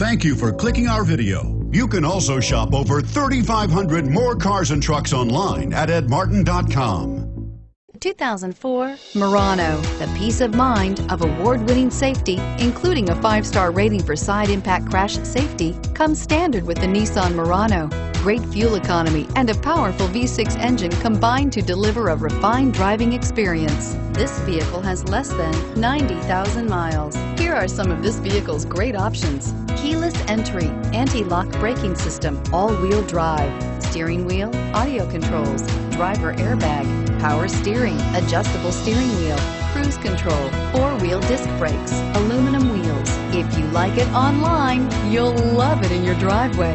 Thank you for clicking our video. You can also shop over 3,500 more cars and trucks online at EdMartin.com. 2004 Murano, the peace of mind of award-winning safety, including a 5-star rating for side impact crash safety, comes standard with the Nissan Murano. Great fuel economy and a powerful V6 engine combine to deliver a refined driving experience. This vehicle has less than 90,000 miles. Here are some of this vehicle's great options: keyless entry, anti-lock braking system, all-wheel drive, steering wheel audio controls, driver airbag, power steering, adjustable steering wheel, cruise control, four-wheel disc brakes, aluminum wheels. If you like it online, you'll love it in your driveway.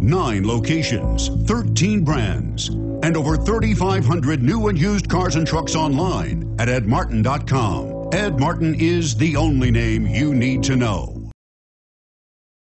9 locations, 13 brands, and over 3,500 new and used cars and trucks online at EdMartin.com. Ed Martin is the only name you need to know.